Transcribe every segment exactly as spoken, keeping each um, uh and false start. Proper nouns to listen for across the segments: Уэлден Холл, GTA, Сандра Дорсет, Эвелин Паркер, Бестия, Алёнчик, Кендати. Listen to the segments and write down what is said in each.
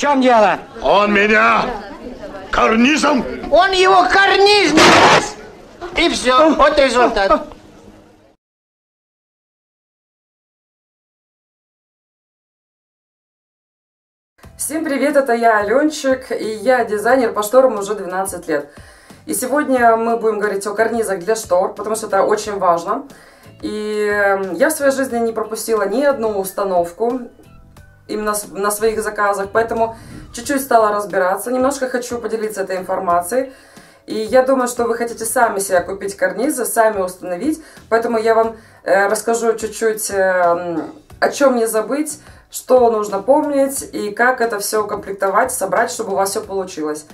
В чем дело? Он меня карнизом. Он его карниз не раз. И все. Вот результат. Всем привет, это я, Алёнчик, и я дизайнер по шторам уже двенадцать лет. И сегодня мы будем говорить о карнизах для штор, потому что это очень важно. И я в своей жизни не пропустила ни одну установку именно на своих заказах, поэтому чуть-чуть стала разбираться, немножко хочу поделиться этой информацией. И я думаю, что вы хотите сами себе купить карнизы, сами установить, поэтому я вам расскажу чуть-чуть, о чем не забыть, что нужно помнить и как это все укомплектовать, собрать, чтобы у вас все получилось.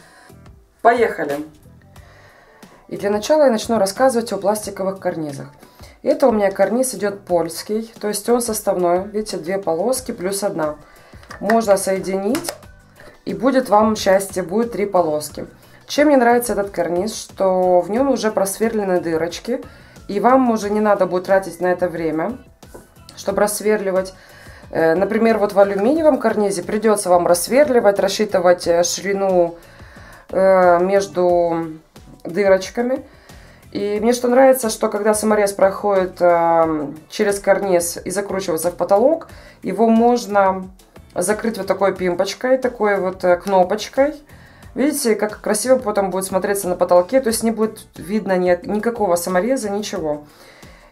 Поехали! И для начала я начну рассказывать о пластиковых карнизах. Это у меня карниз идет польский, то есть он составной. Видите, две полоски плюс одна. Можно соединить, и будет вам счастье, будет три полоски. Чем мне нравится этот карниз, что в нем уже просверлены дырочки, и вам уже не надо будет тратить на это время, чтобы рассверливать. Например, вот в алюминиевом карнизе придется вам рассверливать, рассчитывать ширину между дырочками. И мне что нравится, что когда саморез проходит э, через карниз и закручивается в потолок, его можно закрыть вот такой пимпочкой, такой вот э, кнопочкой. Видите, как красиво потом будет смотреться на потолке, то есть не будет видно ни, никакого самореза, ничего.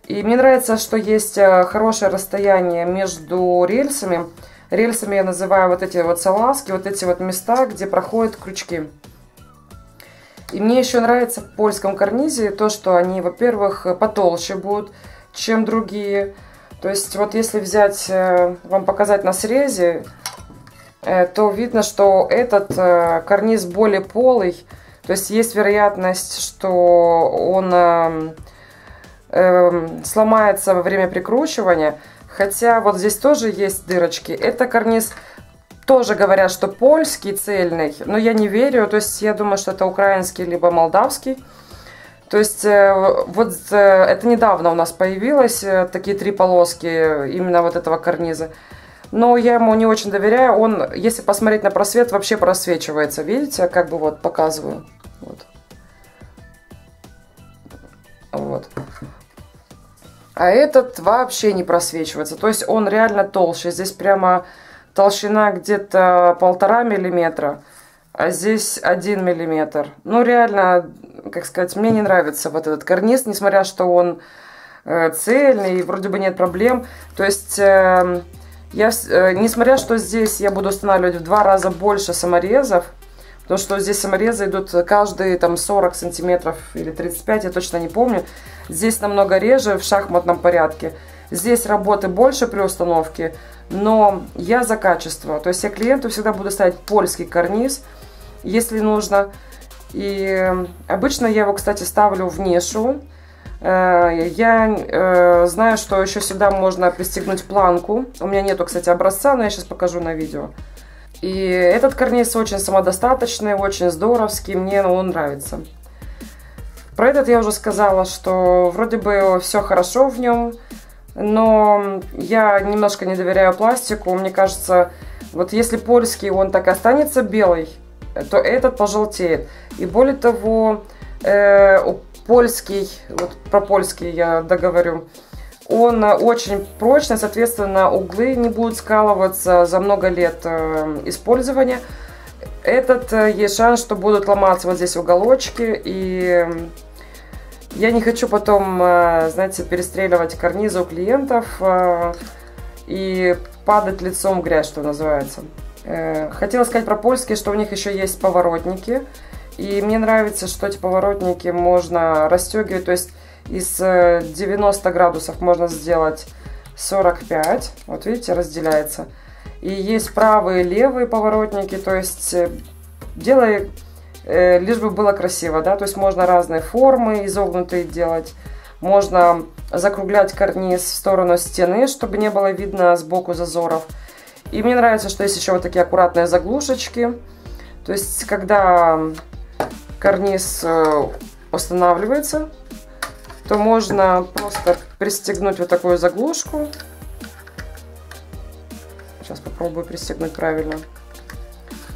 И мне нравится, что есть э, хорошее расстояние между рельсами. Рельсами я называю вот эти вот салазки, вот эти вот места, где проходят крючки. И мне еще нравится в польском карнизе то, что они, во-первых, потолще будут, чем другие. То есть вот если взять, вам показать на срезе, то видно, что этот карниз более полый. То есть есть вероятность, что он сломается во время прикручивания. Хотя вот здесь тоже есть дырочки. Это карниз... Тоже говорят, что польский цельный, но я не верю, то есть я думаю, что это украинский, либо молдавский. То есть вот это недавно у нас появилось, такие три полоски именно вот этого карниза. Но я ему не очень доверяю, он, если посмотреть на просвет, вообще просвечивается, видите, как бы вот показываю. Вот. Вот. А этот вообще не просвечивается, то есть он реально толще, здесь прямо... Толщина где-то полтора миллиметра, а здесь один миллиметр. Ну, реально, как сказать, мне не нравится вот этот карниз, несмотря что он цельный, вроде бы нет проблем. То есть, я, несмотря что здесь я буду устанавливать в два раза больше саморезов, потому что здесь саморезы идут каждые там сорок сантиметров или тридцать пять, я точно не помню. Здесь намного реже, в шахматном порядке. Здесь работы больше при установке, но я за качество. То есть я клиенту всегда буду ставить польский карниз, если нужно. И обычно я его, кстати, ставлю в нишу. Я знаю, что еще сюда можно пристегнуть планку. У меня нету, кстати, образца, но я сейчас покажу на видео. И этот карниз очень самодостаточный, очень здоровский, мне он нравится. Про этот я уже сказала, что вроде бы все хорошо в нем. Но я немножко не доверяю пластику, мне кажется, вот если польский он так останется белый, то этот пожелтеет. И более того, э, польский, вот про польский я договорю, он очень прочный, соответственно, углы не будут скалываться за много лет э, использования. Этот э, есть шанс, что будут ломаться вот здесь уголочки и... Я не хочу потом, знаете, перестреливать карнизы у клиентов и падать лицом в грязь, что называется. Хотела сказать про польские, что у них еще есть поворотники. И мне нравится, что эти поворотники можно расстегивать. То есть из девяноста градусов можно сделать сорок пять. Вот видите, разделяется. И есть правые и левые поворотники. То есть делай... Лишь бы было красиво, да, то есть можно разные формы изогнутые делать, можно закруглять карниз в сторону стены, чтобы не было видно сбоку зазоров. И мне нравится, что есть еще вот такие аккуратные заглушечки, то есть когда карниз устанавливается, то можно просто пристегнуть вот такую заглушку. Сейчас попробую пристегнуть правильно.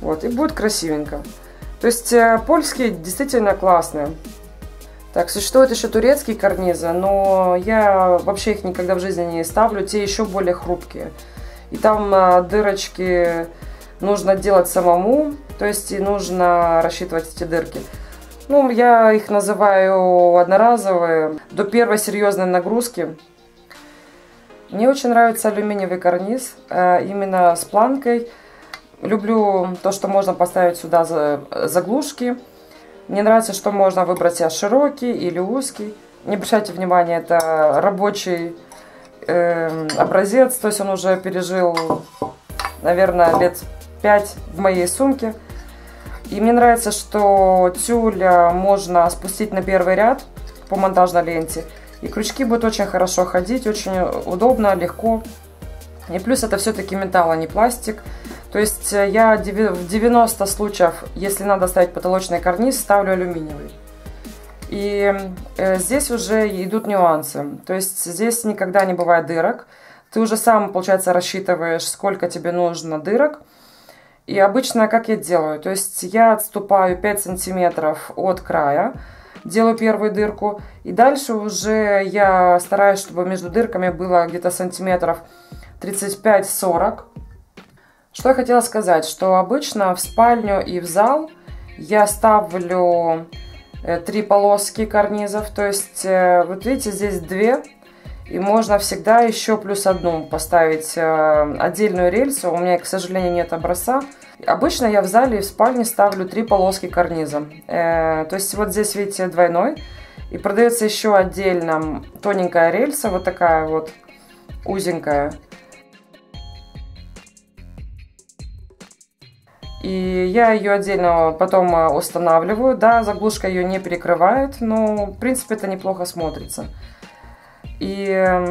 Вот, и будет красивенько. То есть польские действительно классные. Так, существуют еще турецкие карнизы, но я вообще их никогда в жизни не ставлю. Те еще более хрупкие. И там дырочки нужно делать самому. То есть и нужно рассчитывать эти дырки. Ну, я их называю одноразовые. До первой серьезной нагрузки. Мне очень нравится алюминиевый карниз. Именно с планкой. Люблю то, что можно поставить сюда заглушки. Мне нравится, что можно выбрать широкий или узкий. Не обращайте внимания, это рабочий э, образец. То есть он уже пережил, наверное, лет пять в моей сумке. И мне нравится, что тюль можно спустить на первый ряд по монтажной ленте. И крючки будут очень хорошо ходить, очень удобно, легко. И плюс это все-таки металл, а не пластик. То есть я в девяноста случаев, если надо ставить потолочный карниз, ставлю алюминиевый. И здесь уже идут нюансы. То есть здесь никогда не бывает дырок. Ты уже сам, получается, рассчитываешь, сколько тебе нужно дырок. И обычно как я делаю. То есть я отступаю пять сантиметров от края, делаю первую дырку. И дальше уже я стараюсь, чтобы между дырками было где-то сантиметров тридцать пять сорок. Что я хотела сказать, что обычно в спальню и в зал я ставлю три полоски карнизов, то есть вот видите, здесь две, и можно всегда еще плюс одну поставить отдельную рельсу, у меня, к сожалению, нет образца. Обычно я в зале и в спальне ставлю три полоски карниза, то есть вот здесь, видите, двойной, и продается еще отдельно тоненькая рельса, вот такая вот узенькая. И я ее отдельно потом устанавливаю. Да, заглушка ее не перекрывает, но в принципе это неплохо смотрится. И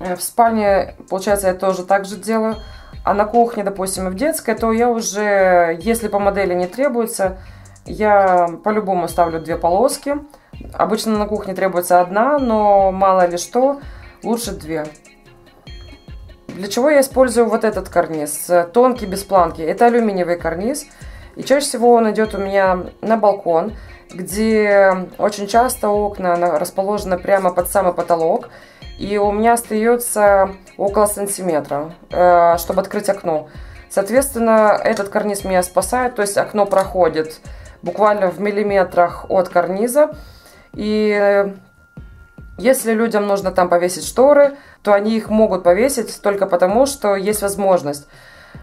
в спальне, получается, я тоже так же делаю. А на кухне, допустим, и в детской, то я уже, если по модели не требуется, я по-любому ставлю две полоски. Обычно на кухне требуется одна, но мало ли что, лучше две. Для чего я использую вот этот карниз, тонкий, без планки. Это алюминиевый карниз, и чаще всего он идет у меня на балкон, где очень часто окна расположены прямо под самый потолок, и у меня остается около сантиметра, чтобы открыть окно. Соответственно, этот карниз меня спасает, то есть окно проходит буквально в миллиметрах от карниза, и... Если людям нужно там повесить шторы, то они их могут повесить только потому, что есть возможность.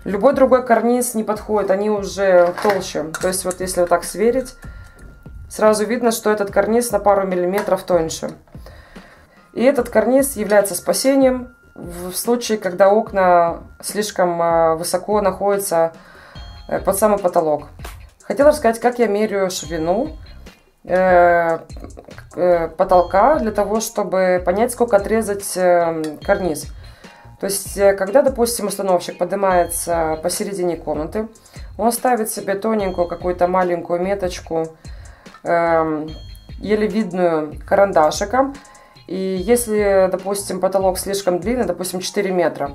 Любой другой карниз не подходит, они уже толще. То есть вот если вот так сверить, сразу видно, что этот карниз на пару миллиметров тоньше. И этот карниз является спасением в случае, когда окна слишком высоко находятся под самый потолок. Хотела рассказать, как я меряю ширину потолка для того, чтобы понять, сколько отрезать карниз. То есть, когда, допустим, установщик поднимается посередине комнаты, он ставит себе тоненькую какую-то маленькую меточку, еле видную карандашиком. И если, допустим, потолок слишком длинный, допустим, четыре метра,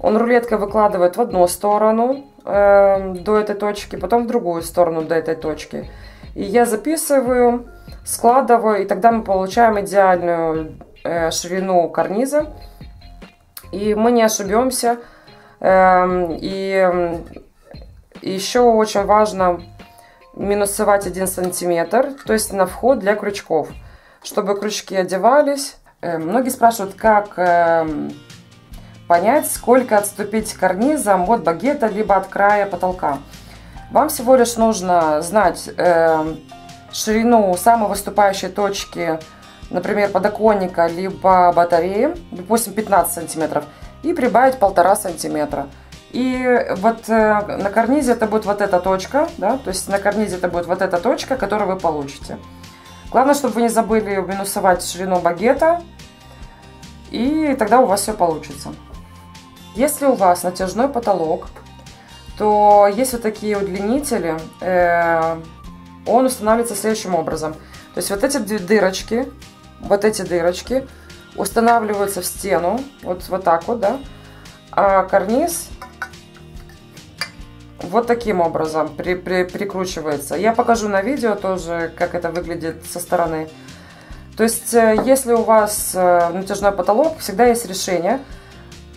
он рулеткой выкладывает в одну сторону до этой точки, потом в другую сторону до этой точки. И я записываю, складываю, и тогда мы получаем идеальную э, ширину карниза. И мы не ошибемся. Э, и еще очень важно минусовать один сантиметр, то есть на вход для крючков, чтобы крючки одевались. Э, многие спрашивают, как э, понять, сколько отступить карнизом от багета, либо от края потолка. Вам всего лишь нужно знать э, ширину самой выступающей точки, например, подоконника, либо батареи, допустим, пятнадцать сантиметров, и прибавить полтора сантиметра. И вот э, на карнизе это будет вот эта точка, да, то есть на карнизе это будет вот эта точка, которую вы получите. Главное, чтобы вы не забыли минусовать ширину багета, и тогда у вас все получится. Если у вас натяжной потолок, то есть вот такие удлинители, э, он устанавливается следующим образом. То есть вот эти две дырочки, вот эти дырочки устанавливаются в стену, вот, вот так вот, да, а карниз Вот таким образом при, при, прикручивается. Я покажу на видео тоже, как это выглядит со стороны. То есть, если у вас натяжной потолок, всегда есть решение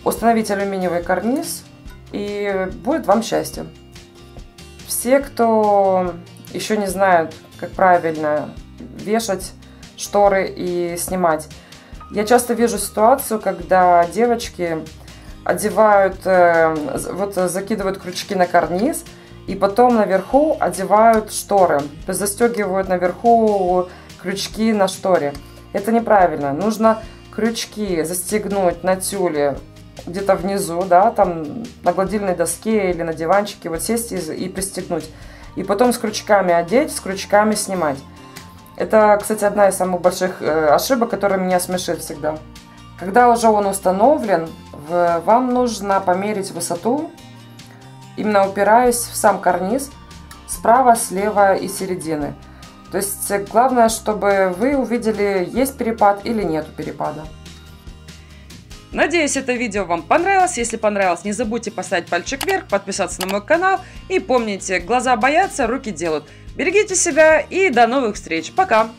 установить алюминиевый карниз, и будет вам счастье. Все, кто еще не знают, как правильно вешать шторы и снимать, я часто вижу ситуацию, когда девочки одевают, вот закидывают крючки на карниз, и потом наверху одевают шторы, то есть застегивают наверху крючки на шторе. Это неправильно. Нужно крючки застегнуть на тюле где-то внизу, да, там на гладильной доске или на диванчике, вот сесть и, и пристегнуть. И потом с крючками одеть, с крючками снимать. Это, кстати, одна из самых больших ошибок, которая меня смешит всегда. Когда уже он установлен, вам нужно померить высоту, именно упираясь в сам карниз, справа, слева и середины. То есть главное, чтобы вы увидели, есть перепад или нет перепада. Надеюсь, это видео вам понравилось. Если понравилось, не забудьте поставить пальчик вверх, подписаться на мой канал. И помните, глаза боятся, руки делают. Берегите себя и до новых встреч. Пока!